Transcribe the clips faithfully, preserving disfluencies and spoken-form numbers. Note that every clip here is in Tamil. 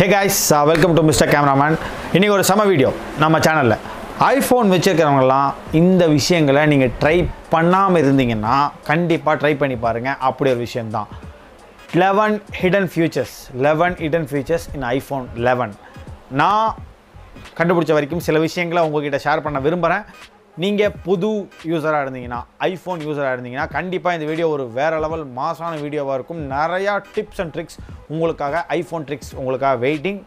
Hey guys, uh, welcome to Mister Cameraman. इन्हीं को सम वीडियो नम्म चैनल iPhone வச்சிருக்கறவங்க இந்த விஷயங்களை நீங்க ட்ரை பண்ணாம இருந்தீங்கன்னா கண்டிப்பா ட்ரை பண்ணி பாருங்க. அப்படி ஒரு விஷயம் தான் eleven hidden features eleven hidden features in iPhone eleven. நான் கண்டுபிடிச்ச வரைக்கும் சில விஷயங்களை உங்ககிட்ட ஷேர் பண்ண விரும்பறேன். நீங்க புது யூசரா இருந்தீங்கன்னா iPhone யூசரா இருந்தீங்கன்னா கண்டிப்பா இந்த வீடியோ ஒரு வேற லெவல் மாசான வீடியோவா இருக்கும். நிறைய டிப்ஸ் அண்ட் ட்ரிக்ஸ் உங்களுக்காக iPhone ட்ரிக்ஸ் உங்களுக்காக வெயிட்டிங்.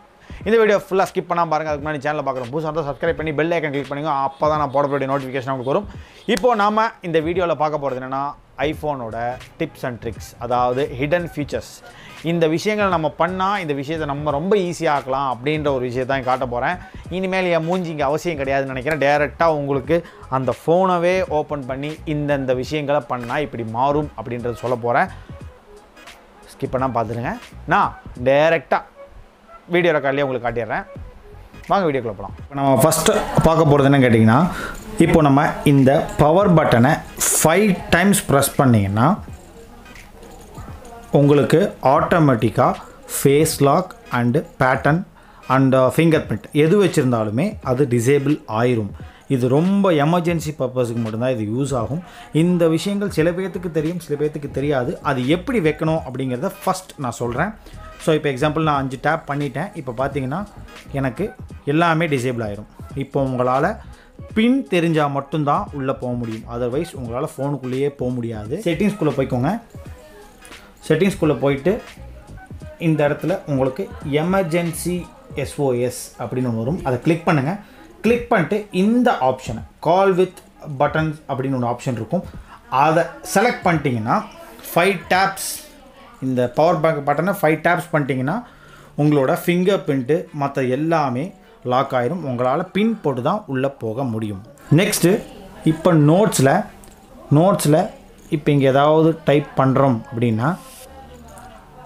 இந்த வீடியோ ஃபுல்லா ஸ்கிப் பண்ணாம பாருங்க. அதுக்கு முன்னாடி சேனலை பார்க்குறோம் புதுசா இருந்தா Subscribe பண்ணி பெல் ஐகான் கிளிக் பண்ணுங்க. அப்பதான் நான் போடக்கூடிய நோட்டிஃபிகேஷன் உங்களுக்கு வரும். இப்போ நாம இந்த வீடியோல பார்க்க போறது என்னன்னா iPhoneோட டிப்ஸ் அண்ட் ட்ரிக்ஸ், அதாவது ஹிடன் ஃபீச்சர்ஸ். இந்த விஷயங்களை நம்ம பண்ணால் இந்த விஷயத்தை நம்ம ரொம்ப ஈஸியாக ஆக்கலாம் அப்படின்ற ஒரு விஷயத்தான் காட்ட போகிறேன். இனிமேல் என் மூஞ்சிங்க அவசியம் கிடையாதுன்னு நினைக்கிறேன். டேரெக்டாக உங்களுக்கு அந்த ஃபோனவே ஓப்பன் பண்ணி இந்தந்த விஷயங்களை பண்ணால் இப்படி மாறும் அப்படின்றது சொல்ல போகிறேன். ஸ்கிப் பண்ணால் பார்த்துருங்க. நான் டேரெக்டாக வீடியோ ரெக்கார்ட்லேயே உங்களுக்கு காட்டிடுறேன். வாங்க வீடியோக்குள்ள போகலாம். இப்போ நம்ம ஃபஸ்ட்டு பார்க்க போகிறது என்னன்னு கேட்டிங்கன்னா, இப்போ நம்ம இந்த பவர் பட்டனை ஃபைவ் டைம்ஸ் ப்ரெஸ் பண்ணிங்கன்னா உங்களுக்கு ஆட்டோமேட்டிக்காக face lock and pattern and finger print எது வச்சுருந்தாலுமே அது டிசேபிள் ஆயிரும். இது ரொம்ப எமர்ஜென்சி பர்பஸுக்கு மட்டும்தான் இது யூஸ் ஆகும். இந்த விஷயங்கள் சில பேர்த்துக்கு தெரியும், சில பேர்த்துக்கு தெரியாது. அது எப்படி வைக்கணும் அப்படிங்கிறத ஃபஸ்ட் நான் சொல்கிறேன். ஸோ இப்போ எக்ஸாம்பிள் நான் அஞ்சு டேப் பண்ணிட்டேன். இப்போ பார்த்தீங்கன்னா எனக்கு எல்லாமே டிசேபிள் ஆயிரும். இப்போ உங்களால் பின் தெரிஞ்சால் மட்டும்தான் உள்ளே போக முடியும். அதர்வைஸ் உங்களால் ஃபோனுக்குள்ளேயே போக முடியாது. செட்டிங்ஸ்குள்ளே போய்க்கோங்க. செட்டிங்ஸ்குள்ளே போயிட்டு இந்த இடத்துல உங்களுக்கு எமர்ஜென்சி எஸ்ஓஎஸ் அப்படின்னு வரும். அதை கிளிக் பண்ணுங்கள். கிளிக் பண்ணிட்டு இந்த ஆப்ஷனை கால் வித் பட்டன்ஸ் அப்படின்னு ஒரு ஆப்ஷன் இருக்கும். அதை செலக்ட் பண்ணிட்டீங்கன்னா ஃபைவ் டேப்ஸ் இந்த பவர் பேங்க் பட்டனை ஃபைவ் டேப்ஸ் பண்ணிட்டீங்கன்னா உங்களோட ஃபிங்கர் பிரிண்ட்டு மற்ற எல்லாமே லாக் ஆயிரும். உங்களால் பின் போட்டு தான் உள்ளே போக முடியும். நெக்ஸ்ட்டு இப்போ நோட்ஸில் நோட்ஸில் இப்போ இங்கே ஏதாவது டைப் பண்ணுறோம் அப்படின்னா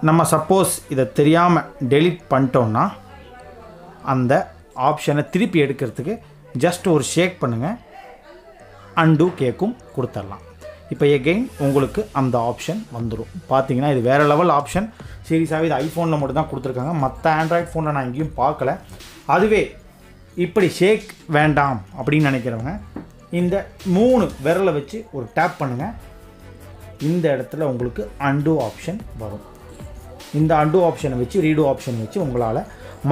நம்ம சப்போஸ் இதை தெரியாமல் டெலிட் பண்ணிட்டோம்னா அந்த ஆப்ஷனை திருப்பி எடுக்கிறதுக்கு ஜஸ்ட் ஒரு ஷேக் பண்ணுங்கள். அண்டு கேக்கும் கொடுத்துடலாம். இப்போ எகெயின் உங்களுக்கு அந்த ஆப்ஷன் வந்துடும். பார்த்தீங்கன்னா இது வேறு லெவல் ஆப்ஷன். சீரியஸாகவே இது ஐஃபோனில் மட்டும் தான் கொடுத்துருக்காங்க. மற்ற ஆண்ட்ராய்ட் ஃபோனில் நான் எங்கேயும் பார்க்கல. அதுவே இப்படி ஷேக் வேண்டாம் அப்படின்னு நினைக்கிறவங்க இந்த மூணு விரலை வச்சு ஒரு டேப் பண்ணுங்கள். இந்த இடத்துல உங்களுக்கு அண்டு ஆப்ஷன் வரும். இந்த அண்டு ஆப்ஷனை வச்சு ரீடு ஆப்ஷன் வச்சு உங்களால்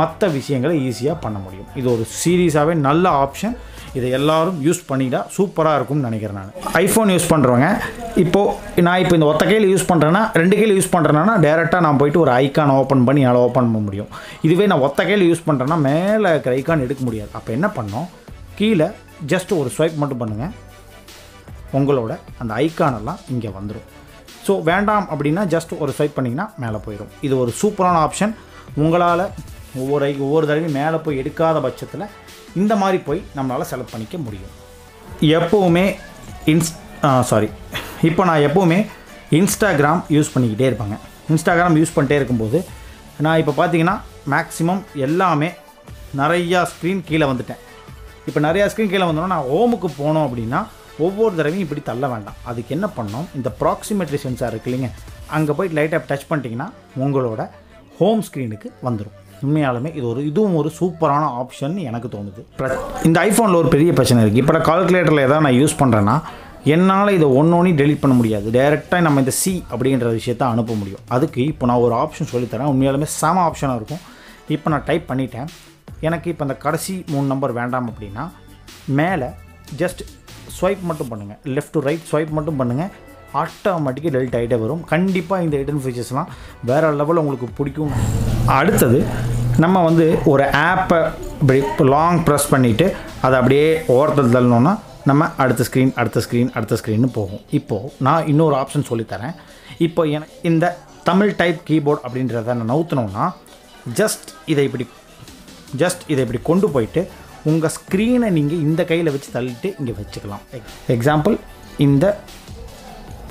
மற்ற விஷயங்களை ஈஸியாக பண்ண முடியும். இது ஒரு சீரியஸாகவே நல்ல ஆப்ஷன். இதை எல்லோரும் யூஸ் பண்ணிட்டா சூப்பராக இருக்கும்னு நினைக்கிறேன். நான் ஐஃபோன் யூஸ் பண்ணுறவங்க இப்போது நான் இப்போ இந்த ஒத்த கையில் யூஸ் பண்ணுறேன்னா ரெண்டு கையில் யூஸ் பண்ணுறேன்னா டேரெக்டாக நான் போய்ட்டு ஒரு ஐக்கான் ஓப்பன் பண்ணி என்னால் ஓப்பன் பண்ண முடியும். இதுவே நான் ஒத்த கையில் யூஸ் பண்ணுறேன்னா மேலே இருக்கிற ஐக்கான் எடுக்க முடியாது. அப்போ என்ன பண்ணோம், கீழே ஜஸ்ட் ஒரு ஸ்வைப் மட்டும் பண்ணுங்கள். உங்களோட அந்த ஐக்கானெல்லாம் இங்கே வந்துடும். ஸோ வேண்டாம் அப்படின்னா ஜஸ்ட் ஒரு ஸ்வைப் பண்ணிங்கன்னா மேலே போயிடும். இது ஒரு சூப்பரான ஆப்ஷன். உங்களால் ஒவ்வொரு ஒவ்வொரு தடவையும் மேலே போய் எடுக்காத பட்சத்தில் இந்த மாதிரி போய் நம்மளால் செலக்ட் பண்ணிக்க முடியும். எப்போவுமே இன்ஸ் சாரி இப்போ நான் எப்போவுமே இன்ஸ்டாகிராம் யூஸ் பண்ணிக்கிட்டே இருப்பாங்க. இன்ஸ்டாகிராம் யூஸ் பண்ணிட்டே இருக்கும்போது நான் இப்போ பார்த்தீங்கன்னா மேக்ஸிமம் எல்லாமே நிறையா ஸ்க்ரீன் கீழே வந்துட்டேன். இப்போ நிறையா ஸ்க்ரீன் கீழே வந்தோன்னா நான் ஹோமுக்கு போனோம் அப்படின்னா ஒவ்வொரு தடவையும் இப்படி தள்ள வேண்டாம். அதுக்கு என்ன பண்ணோம், இந்த ப்ராக்சிமேட்ரி சென்சார் இருக்குது இல்லைங்க, அங்கே போய்ட்டு லைட்டாக டச் பண்ணிட்டிங்கன்னா உங்களோட ஹோம் ஸ்க்ரீனுக்கு வந்துடும். உண்மையாலுமே இது ஒரு இதுவும் ஒரு சூப்பரான ஆப்ஷன் எனக்கு தோணுது. இந்த ஐஃபோனில் ஒரு பெரிய பிரச்சனை இருக்குது. இப்போ நான் கால்குலேட்டரில் எதாவது நான் யூஸ் பண்ணுறேன்னா என்னால் இதை ஒன்றொன்னே டெலிட் பண்ண முடியாது. டேரெக்டாக நம்ம இந்த சி அப்படின்ற விஷயத்தை அனுப்ப முடியும். அதுக்கு இப்போ நான் ஒரு ஆப்ஷன் சொல்லித்தரேன். உண்மையாலுமே செம ஆப்ஷனாக இருக்கும். இப்போ நான் டைப் பண்ணிட்டேன். எனக்கு இப்போ அந்த கடைசி மூணு நம்பர் வேண்டாம் அப்படின்னா மேலே ஜஸ்ட் ஸ்வைப் மட்டும் பண்ணுங்கள். லெஃப்ட் டு ரைட் ஸ்வைப் மட்டும் பண்ணுங்கள். ஆட்டோமேட்டிக்காக டெலிட் ஆகிட்டே வரும். கண்டிப்பாக இந்த ஹிடன் ஃபீச்சர்ஸ்லாம் வேறு லெவலில் உங்களுக்கு பிடிக்கும். அடுத்தது நம்ம வந்து ஒரு ஆப்பை இப்படி லாங் ப்ரெஸ் பண்ணிவிட்டு அதை அப்படியே ஓரத்தில் தள்ளணுன்னா நம்ம அடுத்த ஸ்க்ரீன் அடுத்த ஸ்க்ரீன் அடுத்த ஸ்க்ரீன்னு போகும். இப்போது நான் இன்னொரு ஆப்ஷன் சொல்லித்தரேன். இப்போ எனக்கு இந்த தமிழ் டைப் கீபோர்ட் அப்படின்றத நான் நவுத்தினோன்னா ஜஸ்ட் இதை இப்படி ஜஸ்ட் இதை இப்படி கொண்டு போயிட்டு உங்கள் ஸ்க்ரீனை நீங்கள் இந்த கையில் வச்சு தள்ளிட்டு இங்கே வச்சுக்கலாம். எக்ஸாம்பிள் இந்த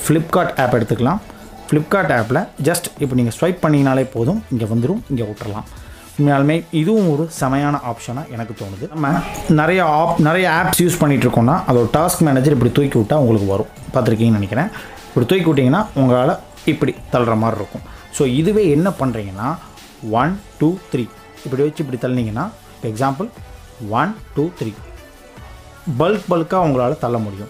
ஃப்ளிப்கார்ட் ஆப் எடுத்துக்கலாம். ஃப்ளிப்கார்ட் ஆப்பில் ஜஸ்ட் இப்போ நீங்கள் ஸ்வைப் பண்ணிங்கனாலே போதும் இங்கே வந்துடும், இங்கே விட்டுறலாம். உண்மையாலுமே இதுவும் ஒரு செமையான ஆப்ஷனாக எனக்கு தோணுது. நம்ம நிறைய ஆப் நிறைய ஆப்ஸ் யூஸ் பண்ணிகிட்ருக்கோன்னா அதோட டாஸ்க் மேனேஜர் இப்படி தூக்கி விட்டால் உங்களுக்கு வரும். பார்த்துருக்கீங்கன்னு நினைக்கிறேன். இப்படி தூக்கி விட்டிங்கன்னா உங்களால் இப்படி தள்ளுற மாதிரி இருக்கும். ஸோ இதுவே என்ன பண்ணுறீங்கன்னா ஒன் டூ த்ரீ இப்படி வச்சு இப்படி தள்ளிங்கன்னா இப்போ example one two three bulk பல்காக உங்களால் தள்ள முடியும்.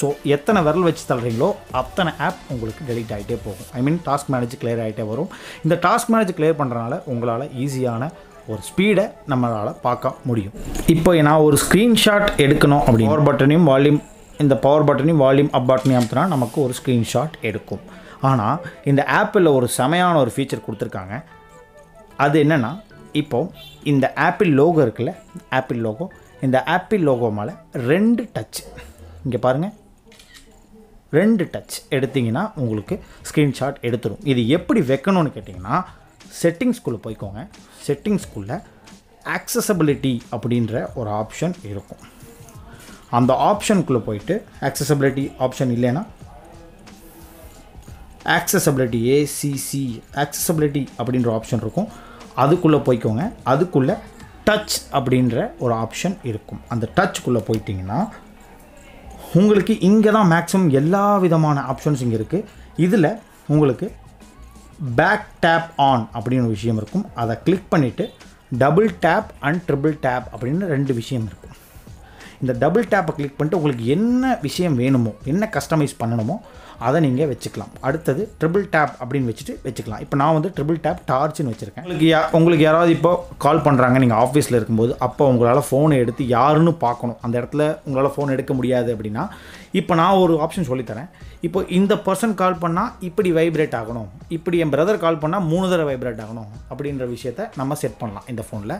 ஸோ எத்தனை விரல் வச்சு தள்ளுறீங்களோ அத்தனை ஆப் உங்களுக்கு டெலிட் ஆகிட்டே போகும். I mean task manage clear ஆகிட்டே வரும். இந்த டாஸ்க் மேனேஜ் கிளியர் பண்ணுறனால உங்களால் ஈஸியான ஒரு ஸ்பீடை நம்மளால் பார்க்க முடியும். இப்போ நான் ஒரு ஸ்க்ரீன்ஷாட் எடுக்கணும் அப்படின்னு பவர் பட்டனையும் வால்யூம் இந்த பவர் பட்டனையும் வால்யூம் அப் பட்டனையும் அமுத்தினா நமக்கு ஒரு ஸ்க்ரீன்ஷாட் எடுக்கும். ஆனால் இந்த ஆப்பிளில் ஒரு செமையான ஒரு ஃபீச்சர் கொடுத்துருக்காங்க. அது என்னென்னா, இப்போது இந்த ஆப்பிள் லோகோ இருக்குல்ல, ஆப்பிள் லோகோ, இந்த ஆப்பிள் லோகோ மேலே ரெண்டு டச், இங்கே பாருங்கள், ரெண்டு டச் எடுத்திங்கன்னா உங்களுக்கு ஸ்க்ரீன்ஷாட் எடுத்துடும். இது எப்படி வைக்கணும்னு கேட்டிங்கன்னா, செட்டிங்ஸ்குள்ளே போய்க்கோங்க. செட்டிங்ஸ்குள்ளே ஆக்சசபிலிட்டி அப்படின்ற ஒரு ஆப்ஷன் இருக்கும். அந்த ஆப்ஷனுக்குள்ளே போயிட்டு ஆக்சசபிலிட்டி ஆப்ஷன் இல்லைன்னா ஆக்சசபிலிட்டி ஏசிசி ஆக்சசபிலிட்டி அப்படின்ற ஆப்ஷன் இருக்கும். அதுக்குள்ளே போய்க்கோங்க. அதுக்குள்ளே டச் அப்படின்ற ஒரு ஆப்ஷன் இருக்கும். அந்த டச்சுக்குள்ளே போயிட்டிங்கன்னா உங்களுக்கு இங்கே தான் மேக்ஸிமம் எல்லா விதமான ஆப்ஷன்ஸ் இங்கே இருக்குது. இதில் உங்களுக்கு பேக் டேப் ஆன் அப்படின்னு ஒரு விஷயம் இருக்கும். அதை கிளிக் பண்ணிவிட்டு double tap and triple tap அப்படின்னு ரெண்டு விஷயம் இருக்கும். இந்த டபுள் டேப்பை கிளிக் பண்ணிட்டு உங்களுக்கு என்ன விஷயம் வேணுமோ, என்ன கஸ்டமைஸ் பண்ணணுமோ அதை நீங்கள் வச்சுக்கலாம். அடுத்தது ட்ரிபிள் டேப் அப்படின்னு வச்சுட்டு வச்சுக்கலாம். இப்போ நான் வந்து ட்ரிபிள் டேப் டார்ச்சுன்னு வச்சுருக்கேன். உங்களுக்கு யா உங்களுக்கு யாராவது இப்போ கால் பண்ணுறாங்க, நீங்கள் ஆஃபீஸில் இருக்கும்போது, அப்போ உங்களால் ஃபோனை எடுத்து யாருன்னு பார்க்கணும், அந்த இடத்துல உங்களால் ஃபோன் எடுக்க முடியாது அப்படின்னா, இப்போ நான் ஒரு ஆப்ஷன் சொல்லித்தரேன். இப்போ இந்த பர்சன் கால் பண்ணால் இப்படி வைப்ரேட் ஆகணும், இப்படி என் பிரதர் கால் பண்ணால் மூணு தடவை வைப்ரேட் ஆகணும் அப்படின்ற விஷயத்த நம்ம செட் பண்ணலாம் இந்த ஃபோனில்.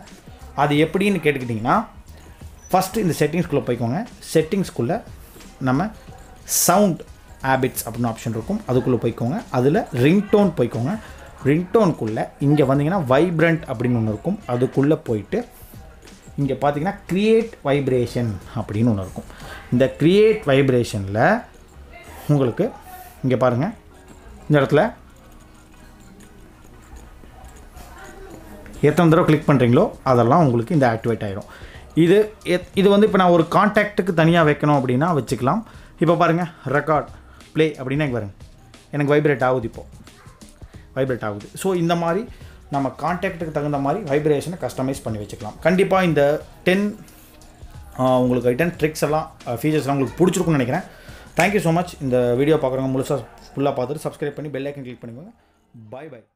அது எப்படின்னு கேட்டுக்கிட்டிங்கன்னா, ஃபஸ்ட்டு இந்த செட்டிங்ஸ்குள்ளே போய்க்கோங்க. செட்டிங்ஸ்குள்ளே நம்ம சவுண்ட் ஹேபிட்ஸ் அப்படின்னு ஆப்ஷன் இருக்கும். அதுக்குள்ளே போய்க்கோங்க. அதில் ரிங்டோன் போய்க்கோங்க. ரிங்டோனுக்குள்ளே இங்கே வந்தீங்கன்னா வைப்ரண்ட் அப்படின்னு ஒன்று இருக்கும். அதுக்குள்ளே போயிட்டு இங்கே பார்த்தீங்கன்னா க்ரியேட் வைப்ரேஷன் அப்படின்னு ஒன்று இருக்கும். இந்த க்ரியேட் வைப்ரேஷனில் உங்களுக்கு இங்கே பாருங்கள், இந்த இடத்துல எத்தனை தடவை கிளிக் பண்ணுறீங்களோ அதெல்லாம் உங்களுக்கு இந்த ஆக்டிவேட் ஆகிடும். இது இது வந்து இப்போ நான் ஒரு காண்டாக்டுக்கு தனியாக வைக்கணும் அப்படின்னா வச்சுக்கலாம். இப்போ பாருங்கள், ரெக்கார்ட் ப்ளே அப்படின்னா எனக்கு பாருங்கள், எனக்கு வைப்ரேட் ஆகுது, இப்போது வைப்ரேட் ஆகுது. ஸோ இந்த மாதிரி நம்ம காண்டாக்டுக்கு தகுந்த மாதிரி வைப்ரேஷனை கஸ்டமைஸ் பண்ணி வச்சுக்கலாம். கண்டிப்பாக இந்த டென் உங்களுக்கு டென் ட்ரிக்ஸ் எல்லாம் ஃபீச்சர்ஸ்லாம் உங்களுக்கு பிடிச்சிருக்குன்னு நினைக்கிறேன். Thank you so much. இந்த வீடியோ பார்க்குறவங்க முழுசாக ஃபுல்லாக பார்த்துட்டு சப்ஸ்கிரைப் பண்ணி பெல் ஐக்கன் கிளிக் பண்ணிக்கோங்க. Bye by.